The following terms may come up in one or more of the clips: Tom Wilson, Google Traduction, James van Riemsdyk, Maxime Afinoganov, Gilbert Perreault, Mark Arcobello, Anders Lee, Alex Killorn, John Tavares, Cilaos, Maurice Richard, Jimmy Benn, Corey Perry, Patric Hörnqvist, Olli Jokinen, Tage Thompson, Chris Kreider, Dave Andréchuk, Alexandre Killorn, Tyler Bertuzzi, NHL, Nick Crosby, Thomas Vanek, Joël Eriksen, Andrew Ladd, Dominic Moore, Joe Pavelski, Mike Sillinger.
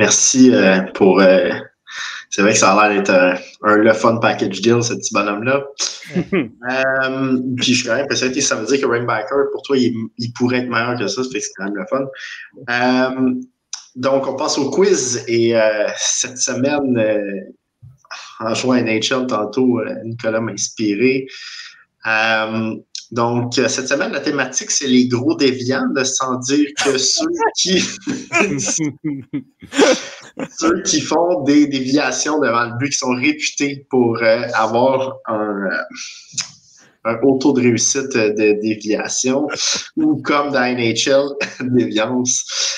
Merci pour... c'est vrai que ça a l'air d'être le fun package deal, ce petit bonhomme-là. Puis je suis quand même impressionné. Ça veut dire que Rainbacker, pour toi, il pourrait être meilleur que ça. Ça fait que c'est quand même le fun. Donc, on passe au quiz. Et cette semaine, en jouant à NHL tantôt, Nicolas m'a inspiré. Donc, cette semaine, la thématique, c'est les gros déviants, de sans dire que ceux qui font des déviations devant le but, qui sont réputés pour avoir un haut taux de réussite de déviation, ou comme dans NHL, déviance.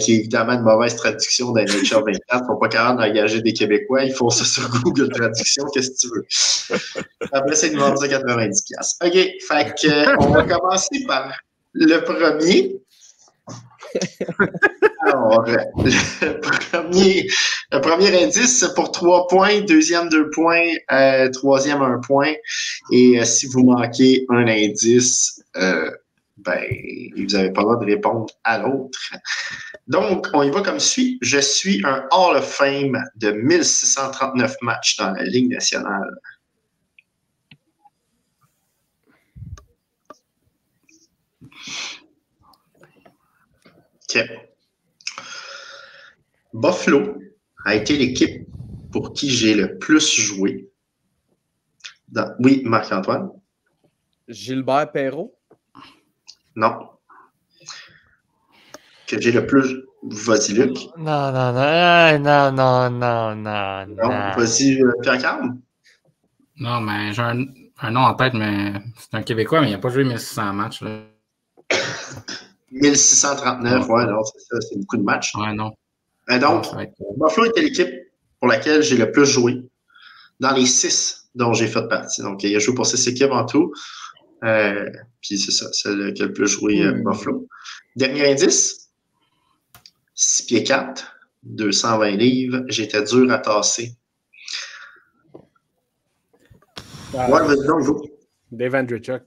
Qui est évidemment une mauvaise traduction d'NHR 24. Ils ne sont pas capables d'engager des Québécois. Ils font ça sur Google Traduction. Qu'est-ce que tu veux? Après, c'est une vente de 90$. OK. Fait qu'on va commencer par le premier. Alors, le premier indice, pour 3 points. Deuxième, 2 points. Troisième, 1 point. Et si vous manquez un indice... ben, vous n'avez pas le droit de répondre à l'autre. Donc, on y va comme suit. Je suis un Hall of Fame de 1639 matchs dans la Ligue nationale. OK. Buffalo a été l'équipe pour qui j'ai le plus joué. Oui, Marc-Antoine. Gilbert Perreault. Non. Que j'ai le plus... Vas-y, Luc. Non. Vas-y, Pierre-Carme. Non, mais j'ai un nom en tête, mais c'est un Québécois, mais il n'a pas joué 1600 matchs. Là. 1639, ouais, non, c'est ça, c'est beaucoup de matchs. Ouais, non. Et donc, Buffalo était l'équipe pour laquelle j'ai le plus joué dans les 6 dont j'ai fait partie. Donc, il a joué pour 6 équipes en tout. Puis c'est ça, celle qu'elle peut jouer Buffalo. Dernier indice, 6 pieds 4, 220 livres, j'étais dur à tasser. Dave Andréchuk.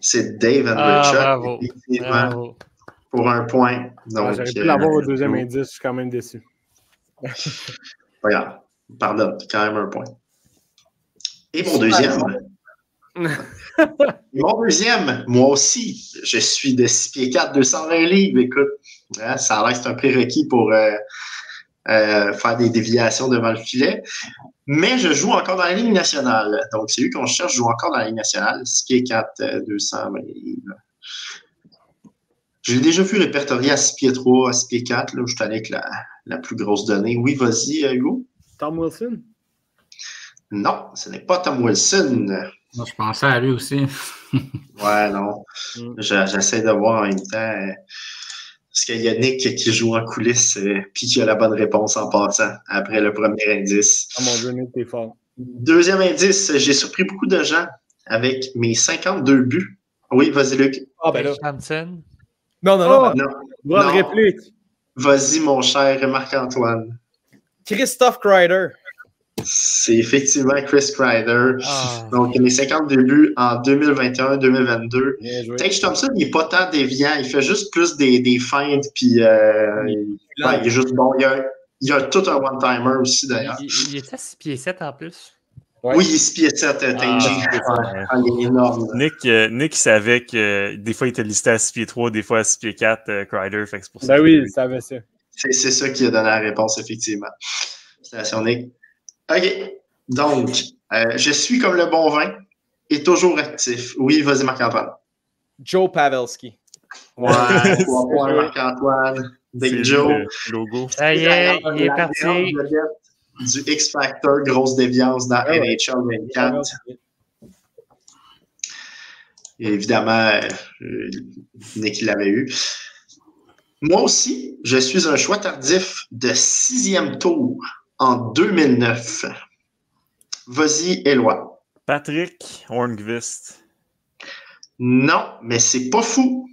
C'est Dave Andréchuk, effectivement, pour 1 point. Donc, j'aurais pu l'avoir au deuxième indice, je suis quand même déçu. Regarde, pardonne, quand même 1 point. Et mon deuxième... Mon deuxième, moi aussi, je suis de 6 pieds 4, 220 livres. Écoute, hein, ça a l'air que c'est un prérequis pour faire des déviations devant le filet. Mais je joue encore dans la Ligue nationale. Donc, c'est lui qu'on cherche, je joue encore dans la Ligue nationale. 6 pieds 4, 220 livres. Je l'ai déjà vu répertorié à 6 pieds 3, à 6 pieds 4. Là, où je suis allé avec la plus grosse donnée. Oui, vas-y, Hugo. Tom Wilson? Non, ce n'est pas Tom Wilson. Non, je pensais à lui aussi. Ouais, non. J'essaie de voir en même temps. Est-ce qu'il y a Nick qui joue en coulisses puis qui a la bonne réponse en passant après le premier indice? Ah, mon Dieu, Nick, t'es fort. Deuxième indice, j'ai surpris beaucoup de gens avec mes 52 buts. Oui, vas-y, Luc. Ah, ben là. Hampton. Non. Bonne réplique. Vas-y, mon cher Marc-Antoine. Christophe Kreider. C'est effectivement Chris Kreider. Donc, il a 52 buts en 2021-2022. Tage Thompson, il n'est pas tant déviant. Il fait juste plus des feintes. Puis, il est juste bon. Il y a tout un one-timer aussi, d'ailleurs. Il est à 6 pieds 7 en plus. Ouais. Oui, il est 6 pieds 7, Tage. Il est énorme. Nick savait que des fois, il était listé à 6 pieds 3, des fois à 6 pieds 4, Kreider. Fait que c'est pour ça. Ben oui, il savait ça. C'est ça qui a donné la réponse, effectivement. Félicitations, Nick. OK. Donc, je suis comme le bon vin et toujours actif. Oui, vas-y, Marc-Antoine. Joe Pavelski. Ouais, 3 points, Marc-Antoine. Big Joe. Le logo. Ça y est, il est parti. Du X-Factor, grosse déviance dans NHL 24. Et évidemment, Nick l'avait eu. Moi aussi, je suis un choix tardif de 6e tour. En 2009. Vas-y, Éloi. Patric Hörnqvist. Non, mais c'est pas fou.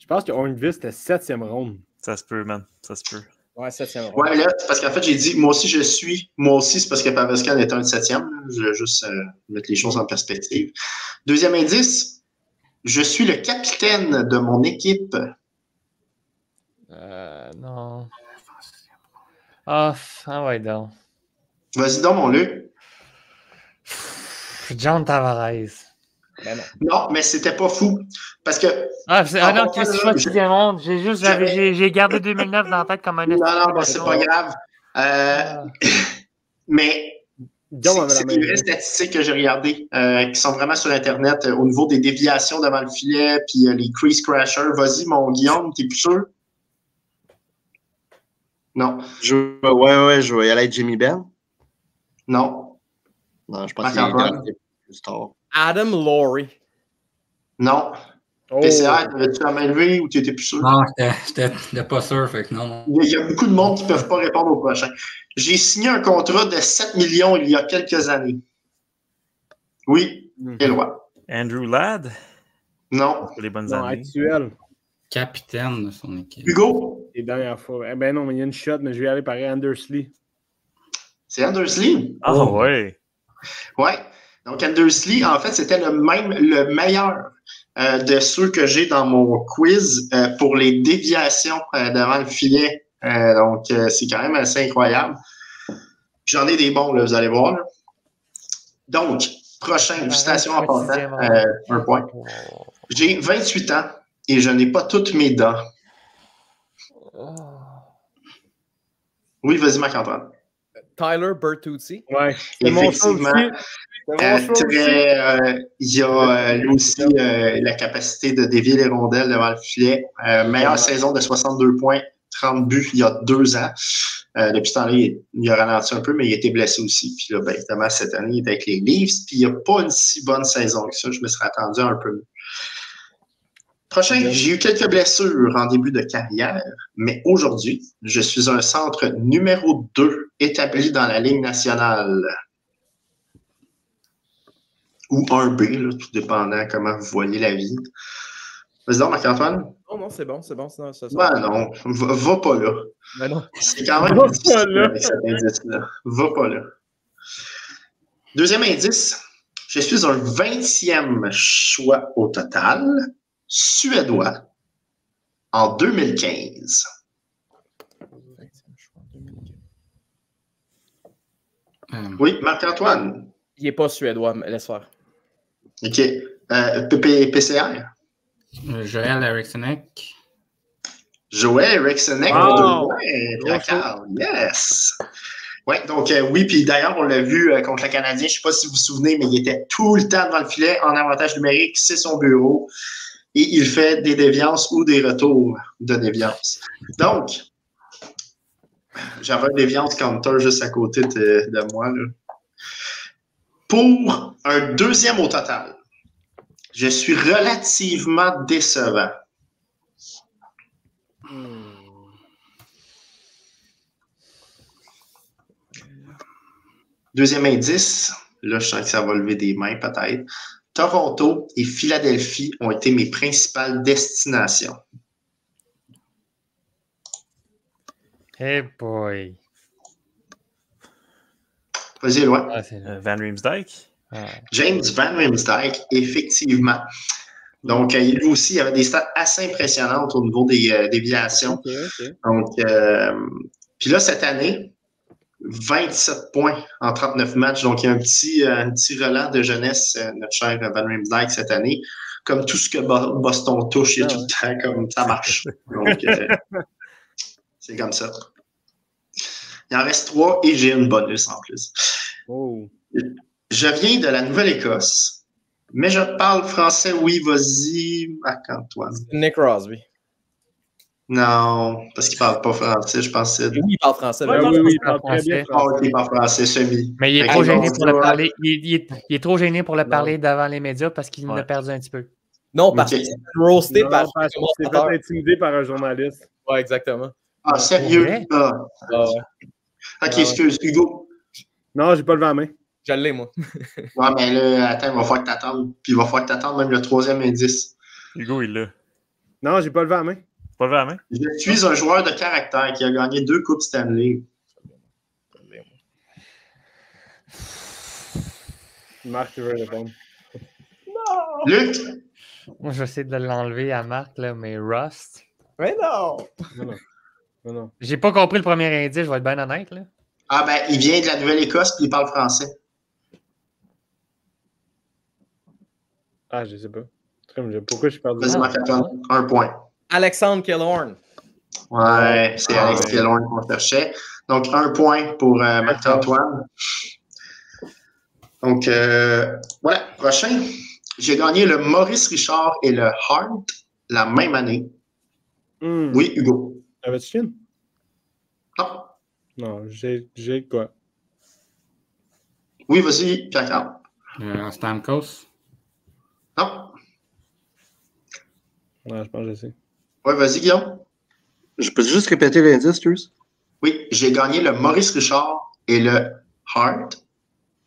Je pense que Hörnqvist est 7e ronde. Ça se peut, man. Ça se peut. Ouais, 7e ronde. Ouais, là, parce qu'en fait, j'ai dit, moi aussi, je suis. Moi aussi, c'est parce que Pavelski est un de 7e. Je vais juste mettre les choses en perspective. Deuxième indice, je suis le capitaine de mon équipe. Non. Ah ouais, donc. Vas-y, donc, mon Luc. John Tavares. Ben non, mais c'était pas fou. Parce que. J'ai gardé 2009 dans la tête comme un. Non, c'est pas grave. Mais. C'est les vraies statistiques que j'ai regardées qui sont vraiment sur Internet au niveau des déviations devant le filet puis les crease crashers. Vas-y, mon Guillaume, t'es plus sûr? Non. Je vais y aller avec Jimmy Benn. Non. Non, je pense qu'il est plus tard. Adam Laurie. Non. Oh. PCA, t'avais-tu la main levée ou tu étais plus sûr? Non, j'étais pas sûr, fait que non. Il y a beaucoup de monde qui ne peuvent pas répondre au prochain. J'ai signé un contrat de 7 millions il y a quelques années. Oui, Éloi. Andrew Ladd? Non. Pour les bonnes années. Actuel. Capitaine de son équipe. Hugo? Les dernières fois. Eh ben non, mais il y a une shot, mais je vais aller par Anders Lee. C'est Anders Lee? Ah oh, ouais. Ouais. Donc, Anders Lee, en fait, c'était le meilleur de ceux que j'ai dans mon quiz pour les déviations devant le filet. Donc, c'est quand même assez incroyable. J'en ai des bons, là, vous allez voir. Là. Donc, prochaine citation en partant, un point. J'ai 28 ans et je n'ai pas toutes mes dents. Oui, vas-y, Marc-Antoine. Tyler Bertuzzi. Ouais. Effectivement. Il a aussi la capacité de dévier les rondelles devant le filet. Meilleure saison de 62 points, 30 buts il y a 2 ans. Depuis ce temps-là, il a ralenti un peu, mais il a été blessé aussi. Puis là, ben, évidemment, cette année, il est avec les Leafs. Puis il n'y a pas une si bonne saison que ça. Je me serais attendu un peu mieux. Prochain, j'ai eu quelques blessures en début de carrière, mais aujourd'hui, je suis un centre numéro 2 établi dans la Ligue nationale. Ou 1B, là, tout dépendant comment vous voyez la vie. Vas-y donc, Marc-Antoine. Oh non, c'est bon. Non, va pas là. Ben non. C'est quand même difficile avec cet indice-là. Va pas là. Deuxième indice, je suis un 20e choix au total, suédois, en 2015. Oui, Marc-Antoine. Il n'est pas suédois, mais laisse faire. OK. PCR? Joël Eriksen. Joël Eriksen. Oh! Yes! Ouais, donc oui, puis d'ailleurs, on l'a vu contre le Canadien. Je ne sais pas si vous vous souvenez, mais il était tout le temps devant le filet en avantage numérique. C'est son bureau. Et il fait des déviances ou des retours de déviance. Donc, j'avais une déviance counter juste à côté de moi, là. Pour un 2e au total, je suis relativement décevant. Deuxième indice, là je sens que ça va lever des mains peut-être. Toronto et Philadelphie ont été mes principales destinations. Hey boy! Vas-y, Éloi. Ah, c'est Van Riemsdyk. Ah. James van Riemsdyk, effectivement. Donc, lui aussi, il avait des stats assez impressionnantes au niveau des déviations. Okay. Donc, puis là, cette année, 27 points en 39 matchs. Donc, il y a un petit relent de jeunesse, notre cher Van Riemsdyk, cette année. Comme tout ce que Boston touche, il y a tout le temps comme ça marche. Donc, c'est comme ça. Il en reste 3 et j'ai une bonus en plus. Oh. Je viens de la Nouvelle-Écosse, mais je parle français. Oui, vas-y, Marc-Antoine. Nick Crosby. Non, parce qu'il ne parle pas français, je pense. Oui, il parle français. Oui, il parle français. Il parle français, semi. Mais il est trop gêné pour le parler. Il est trop gêné pour le parler devant les médias parce qu'il en a perdu un petit peu. Non, parce qu'il est roasté par intimidé par un journaliste. Oui, exactement. Ah, sérieux? Ah. OK, excuse, Hugo. Non, j'ai pas levé la main. Je l'ai, moi. Ouais, mais là, attends, il va falloir que t'attendes. Puis il va falloir que t'attendes même le 3e indice. Hugo, il l'a. Non, j'ai pas levé la main. Pas levé la main? Je suis un joueur de caractère qui a gagné 2 Coupes Stanley. Marc, tu veux répondre? Non! Luc? Moi, j'essaie de l'enlever à Marc, là, mais Rust. Mais non! Non, non. J'ai pas compris le premier indice, je vais être bien honnête. Là. Ah ben, il vient de la Nouvelle-Écosse et il parle français. Ah, je sais pas. Pourquoi je suis perdu? Vas-y, m'en fait un point. Alexandre Killorn. Ouais, c'est Alex Killorn qu'on cherchait. Donc, un point pour Marc-Antoine. Donc, voilà, prochain. J'ai gagné le Maurice Richard et le Hart la même année. Mm. Oui, Hugo. Avais-tu une? Non. Non, j'ai quoi? Oui, vas-y, Pierre-Carl. Stamkos? Non. Ouais, je pense que je sais. Oui, vas-y, Guillaume. Je peux juste répéter l'indice, tu sais? Oui, j'ai gagné le Maurice Richard et le Hart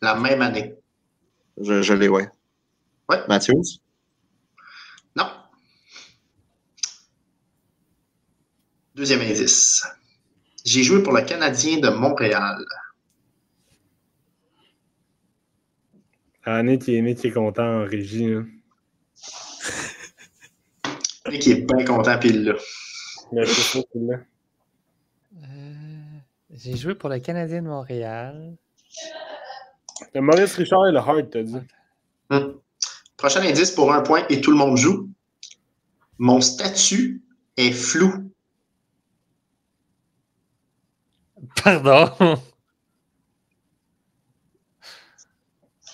la même année. Je l'ai, oui. Oui. Matthews? Non. Deuxième indice. J'ai joué pour le Canadien de Montréal. Ah, Nick est content en régie. Hein. Nick est bien content, pile là. Mais c'est ça, pile là. J'ai joué pour le Canadien de Montréal. Le Maurice Richard et le Hart, t'as dit. Mmh. Prochain indice pour un point et tout le monde joue. Mon statut est flou. Pardon.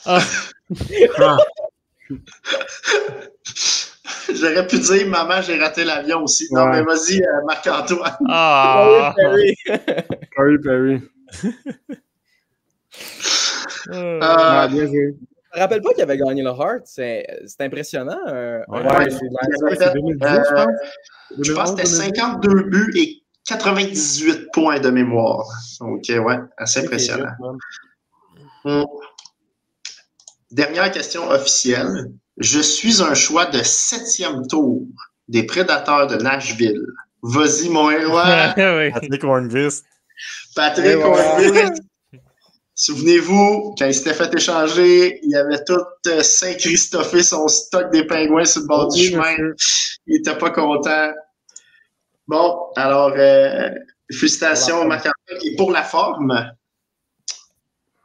Ah. Ah. J'aurais pu dire, maman, j'ai raté l'avion aussi. Non, ouais. Mais vas-y, Marc-Antoine. Ah. Corey Perry. Corey Perry. Bien joué. Je me rappelle pas qu'il avait gagné le Hart. C'est impressionnant. Ouais, c'est 2010, je pense que c'était 52 buts et 98 points de mémoire. OK, ouais, assez impressionnant. Dernière question officielle. Je suis un choix de 7e tour des Prédateurs de Nashville. Vas-y, mon héros. Patric Hörnqvist. Patric Hörnqvist. Souvenez-vous, quand il s'était fait échanger, il avait tout Saint-Christophé son stock des pingouins sur le bord du chemin. Il n'était pas content. Bon, alors, félicitations, voilà. Marc-Antoine. Et pour la forme,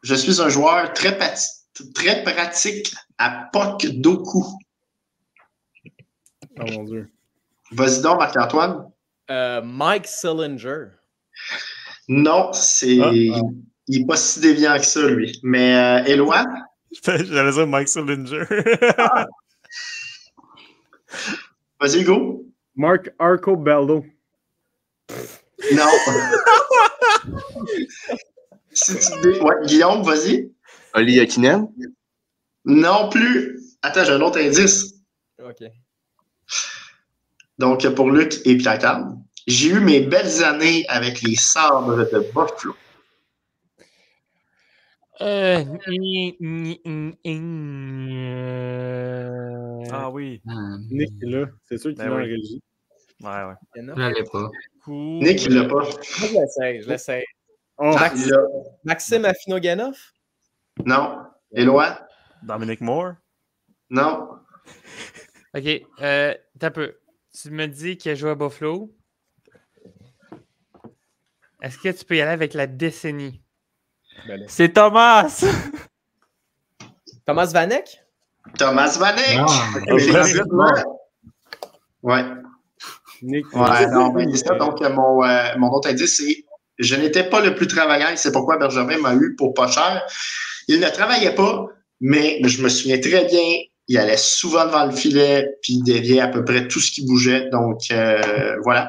je suis un joueur très pratique à Puck Doku. Oh mon Dieu. Vas-y donc, Marc-Antoine. Mike Sillinger. Non, c'est... Il n'est pas si déviant que ça, lui. Mais Éloane? J'allais dire Mike Sillinger. Ah. Vas-y, Hugo. Mark Arcobello. Non. Ouais, Guillaume, vas-y. Olli Jokinen? Non plus. Attends, j'ai un autre indice. OK. Donc, pour Luc et Pierre-Carl, j'ai eu mes belles années avec les Sabres de Buffalo. Ah oui. Nick est là. C'est sûr qu'il est en régie. Ouais. Je l'avais pas. Nick, il l'a pas. Je l'essaie. Oh, Maxime Afinoganov? Non. Éloi? Dominic Moore? Non. OK. T'as peu. Tu me dis qu'il a joué à Buffalo. Est-ce que tu peux y aller avec la décennie? C'est Thomas! Thomas Vanek? Thomas Vanek! Ouais. Donc, mon autre indice, c'est « Je n'étais pas le plus travaillant, c'est pourquoi Bergevin m'a eu pour pas cher. » Il ne travaillait pas, mais je me souviens très bien, il allait souvent devant le filet, puis il déviait à peu près tout ce qui bougeait. Donc, voilà.